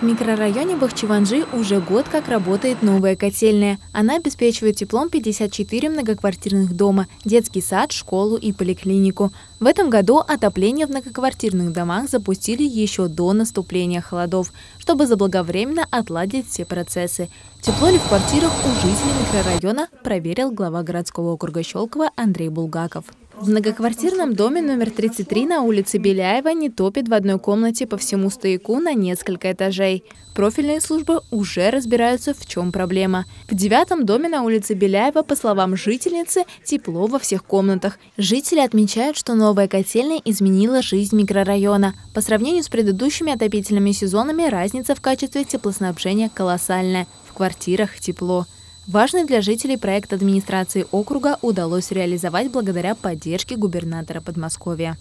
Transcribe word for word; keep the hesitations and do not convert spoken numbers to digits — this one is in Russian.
В микрорайоне Бахчиванджи уже год как работает новая котельная. Она обеспечивает теплом пятьдесят четыре многоквартирных дома, детский сад, школу и поликлинику. В этом году отопление в многоквартирных домах запустили еще до наступления холодов, чтобы заблаговременно отладить все процессы. Тепло ли в квартирах у жителей микрорайона, проверил глава городского округа Щелково Андрей Булгаков. В многоквартирном доме номер тридцать три на улице Беляева не топит в одной комнате по всему стояку на несколько этажей. Профильные службы уже разбираются, в чем проблема. В девятом доме на улице Беляева, по словам жительницы, тепло во всех комнатах. Жители отмечают, что новая котельная изменила жизнь микрорайона. По сравнению с предыдущими отопительными сезонами, разница в качестве теплоснабжения колоссальная. В квартирах тепло. Важный для жителей проект администрации округа удалось реализовать благодаря поддержке губернатора Подмосковья.